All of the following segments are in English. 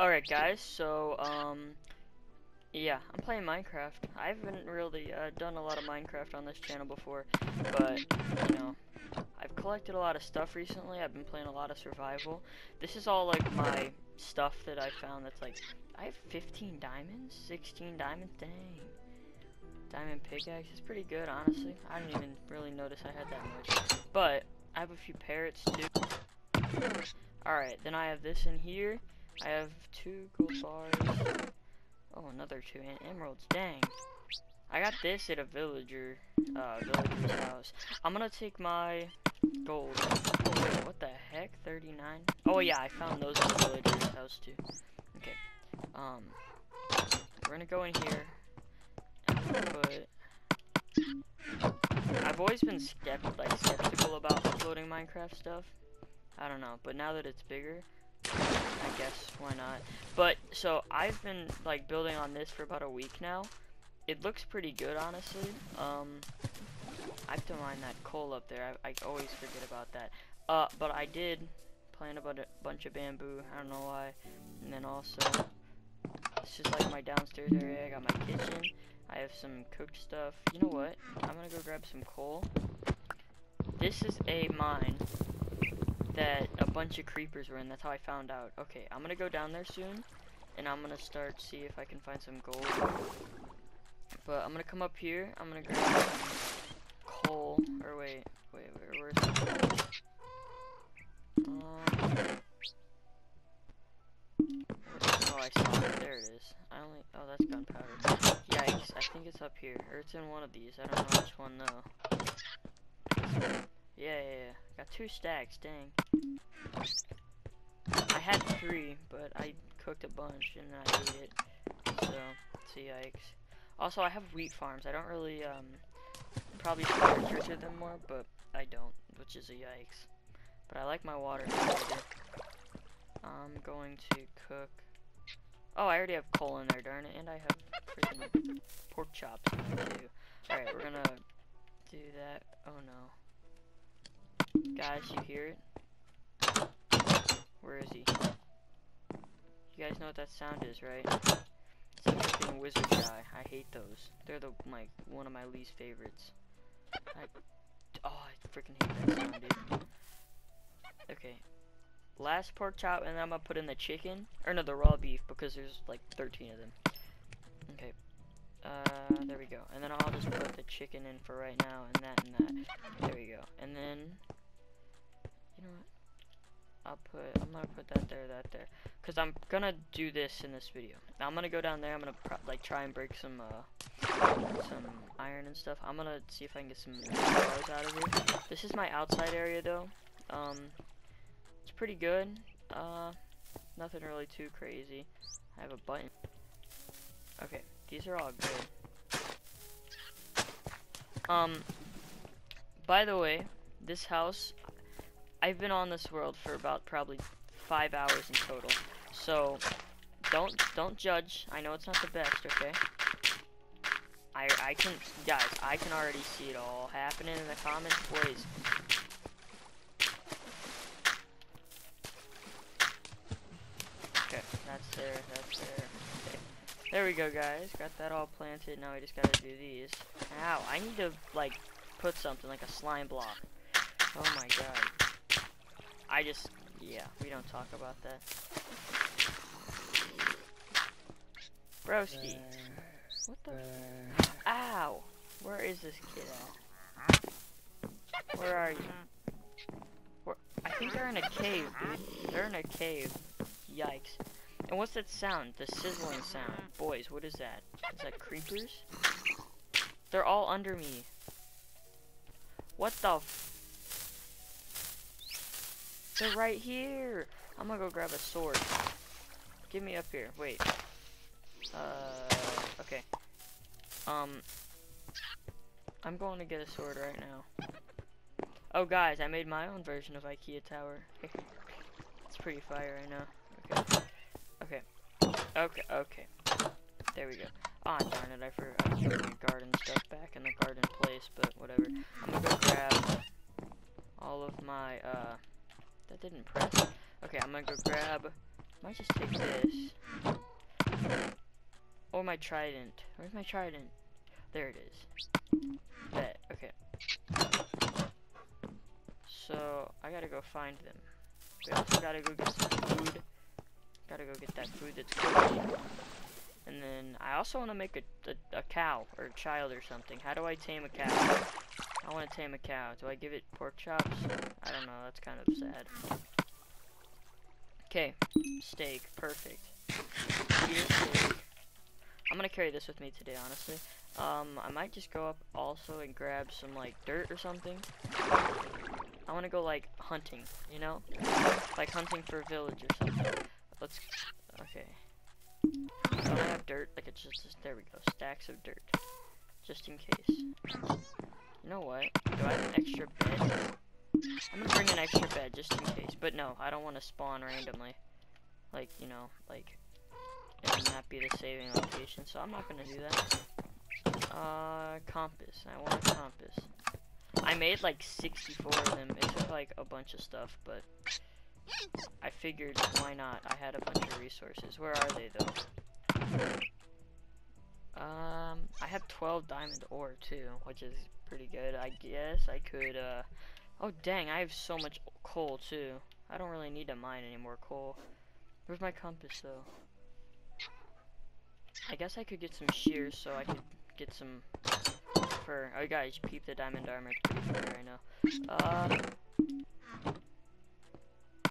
Alright guys, so yeah, I'm playing Minecraft. I haven't really done a lot of Minecraft on this channel before, but you know, I've collected a lot of stuff recently. I've been playing a lot of survival. This is all like my stuff that I found that's like, I have 15 diamonds, 16 diamonds, dang. Diamond pickaxe is pretty good, honestly. I didn't even really notice I had that much. But I have a few parrots too. Alright, then I have this in here. I have 2 gold bars. Oh, another 2 emeralds. Dang. I got this at a villager's house. I'm gonna take my gold. Oh, wait, what the heck? 39? Oh, yeah, I found those at the villager's house, too. Okay. We're gonna go in here. I've always been skeptical about uploading Minecraft stuff. I don't know, but now that it's bigger, I guess why not. But so I've been like building on this for about a week now. It looks pretty good, honestly. I have to mine that coal up there. I always forget about that. But I did plant a bunch of bamboo. I don't know why. And then also, it's just like my downstairs area. I got my kitchen. I have some cooked stuff. You know what? I'm gonna go grab some coal. This is a mine that a bunch of creepers were in. That's how I found out. Okay, I'm gonna go down there soon, and I'm gonna start see if I can find some gold. But I'm gonna come up here. I'm gonna grab coal. Or wait, where's the coal? Oh, I saw it. There it is. Oh, that's gunpowder. Yikes, I think it's up here. Or it's in one of these. I don't know which one, though. Yeah. Got 2 stacks, dang. I had 3, but I cooked a bunch and I ate it. So yikes. Also, I have wheat farms. I don't really, probably should nurture them more, but I don't, which is a yikes. But I like my water. I'm going to cook. Oh, I already have coal in there, darn it, and I have freaking pork chops in there too. Alright, we're gonna do that. Oh no. Guys, you hear it? Where is he? You guys know what that sound is, right? It's a freaking wizard guy. I hate those. They're one of my least favorites. I freaking hate that sound, dude. Okay. Last pork chop, and then I'm gonna put in the chicken, or no, the raw beef, because there's like 13 of them. Okay, there we go. And then I'll just put the chicken in for right now, and that. There we go. And then, you know what? I'm gonna put that there, cause I'm gonna do this in this video. Now I'm gonna go down there. I'm gonna try and break some iron and stuff. I'm gonna see if I can get some bars out of here. This is my outside area though. It's pretty good, nothing really too crazy. I have a button. Okay, these are all good. By the way, this house, I've been on this world for about probably 5 hours in total, so don't judge. I know it's not the best, okay? I can, guys, I can already see it all happening in the comments, boys. That's there. Okay. There we go, guys. Got that all planted. Now we just gotta do these. Ow, I need to, like, put something, like a slime block. Oh my god. Yeah, we don't talk about that. Broski. What the? Ow! Where is this kid at? Where are you? I think they're in a cave, dude. They're in a cave. Yikes. And what's that sound? The sizzling sound. Boys, what is that? Is that creepers? They're all under me. What the f... They're right here! I'm gonna go grab a sword. Get me up here. Wait. Okay. I'm going to get a sword right now. Oh, guys, I made my own version of IKEA Tower. It's pretty fire right now. Okay. Okay. There we go. Ah, darn it, I forgot to put my garden stuff back in the garden place, but whatever. I'm gonna go grab all of my, that didn't press. Okay, I'm gonna go grab might just take this. Or my trident. Where's my trident? There it is. Bet. Okay. So, I gotta go find them. We also gotta go get some food. Gotta go get that food that's cooking. And then, I also wanna make a cow, or a child or something. How do I tame a cow? I wanna tame a cow. Do I give it pork chops? I don't know, that's kind of sad. Okay, steak, perfect. Eat a steak. I'm gonna carry this with me today, honestly. I might just go up also and grab some, like, dirt or something. I wanna go, like, hunting, you know? Like, hunting for a village or something. Let's, okay. So I have dirt, like, it's just, there we go, stacks of dirt. Just in case. You know what? Do I have an extra bed? I'm gonna bring an extra bed, just in case. But no, I don't wanna spawn randomly. Like, you know, like... It would not be the saving location, so I'm not gonna do that. Compass. I want a compass. I made like 64 of them. It took like a bunch of stuff, but I figured why not? I had a bunch of resources. Where are they though? I have 12 diamond ore too, which is pretty good. I guess I could. Oh dang! I have so much coal too. I don't really need to mine any more coal. Where's my compass though? I guess I could get some shears so I could get some fur. Oh guys, peep the diamond armor right now.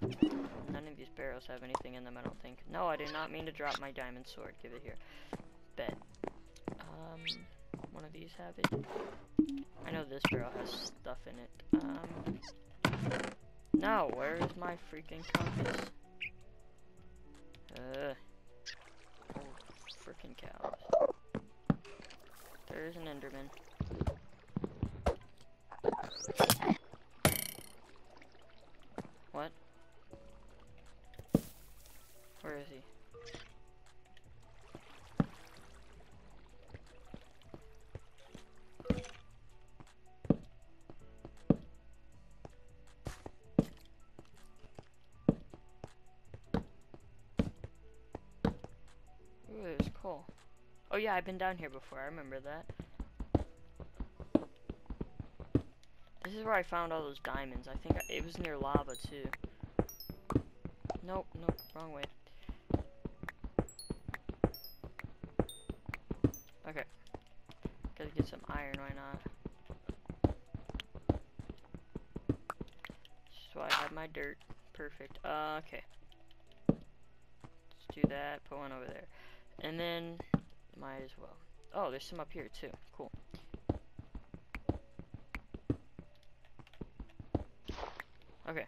None of these barrels have anything in them, I don't think. No, I did not mean to drop my diamond sword. Give it here. Bet. One of these have it. I know this barrel has stuff in it. No, where is my freaking compass? Freaking cows. There's an Enderman. What? Where is he? Oh yeah, I've been down here before, I remember that. This is where I found all those diamonds. I think it was near lava too. Nope, nope, wrong way. Okay. Gotta get some iron, why not? So I have my dirt. Perfect. Okay. Let's do that, put one over there. And then might as well. Oh, there's some up here too. Cool. Okay.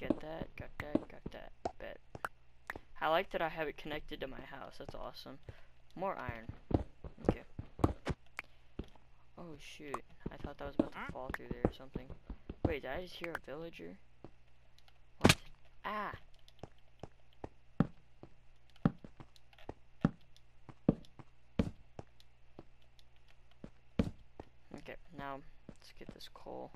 Get that, got that, got that. Bet. I like that I have it connected to my house. That's awesome. More iron. Okay. Oh shoot. I thought that was about to fall through there or something. Wait, did I just hear a villager? What? Ah! Now, let's get this coal.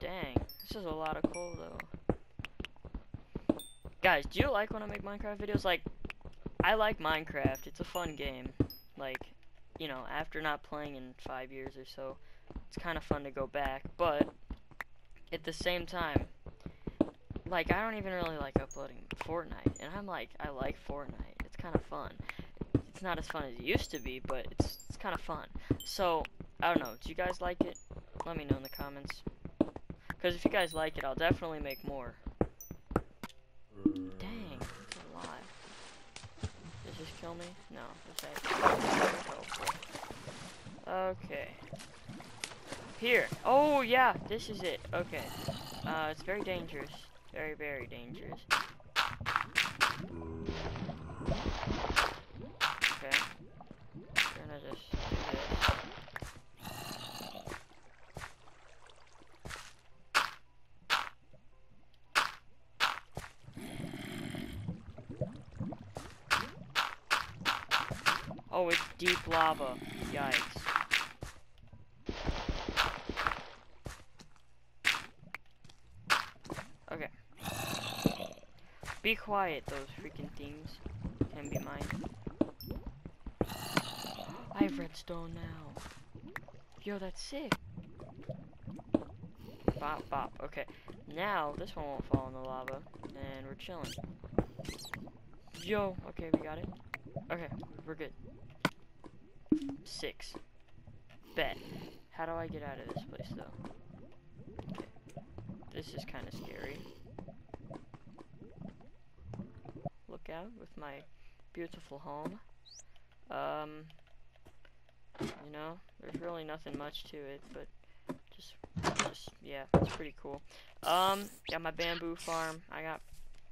Dang, this is a lot of coal though. Guys, do you like when I make Minecraft videos? Like, I like Minecraft, it's a fun game. Like, you know, after not playing in 5 years or so, it's kind of fun to go back, but at the same time, like, I don't even really like uploading Fortnite, and I'm like, I like Fortnite, it's kind of fun. It's not as fun as it used to be, but it's kind of fun. So, I don't know, do you guys like it? Let me know in the comments. Because if you guys like it, I'll definitely make more. Dang, that's a lot. Did this kill me? No, this actually... Okay. Here. Oh, yeah, this is it. Okay. It's very dangerous. Very, very dangerous. Okay. I'm gonna just do this. Oh, it's deep lava. Yikes. Be quiet, those freaking things can be mine. I have redstone now. Yo, that's sick. Bop, bop. Okay, now this one won't fall in the lava, and we're chilling. Yo, okay, we got it. Okay, we're good. 6. Bet. How do I get out of this place, though? Okay. This is kind of scary. Look out with my beautiful home. You know, there's really nothing much to it, but just yeah, it's pretty cool. Got my bamboo farm. I got,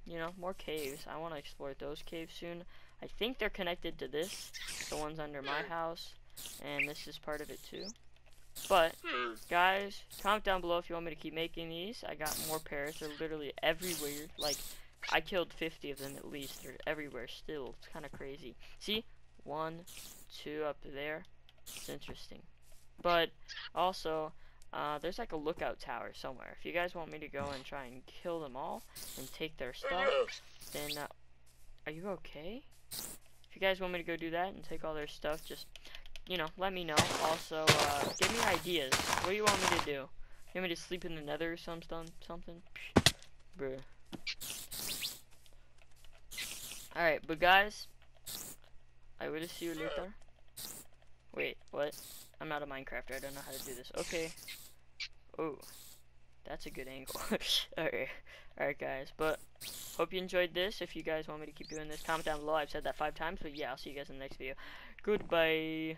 you know, more caves. I want to explore those caves soon. I think they're connected to this, the ones under my house, and this is part of it too. But guys, comment down below if you want me to keep making these. I got more parrots. They're literally everywhere. Like, I killed 50 of them at least. They're everywhere still. It's kind of crazy. See, 1, 2 up there. It's interesting. But also, there's like a lookout tower somewhere. If you guys want me to go and try and kill them all and take their stuff, then are you okay? If you guys want me to go do that and take all their stuff, just, you know, let me know. Also, give me ideas. What do you want me to do? You want me to sleep in the nether or something? Bruh. Alright, but guys, I will see you later. Wait, what? I'm not a Minecrafter. I don't know how to do this. Okay. Oh, that's a good angle. Alright guys, but hope you enjoyed this. If you guys want me to keep doing this, comment down below. I've said that 5 times, but yeah, I'll see you guys in the next video. Goodbye.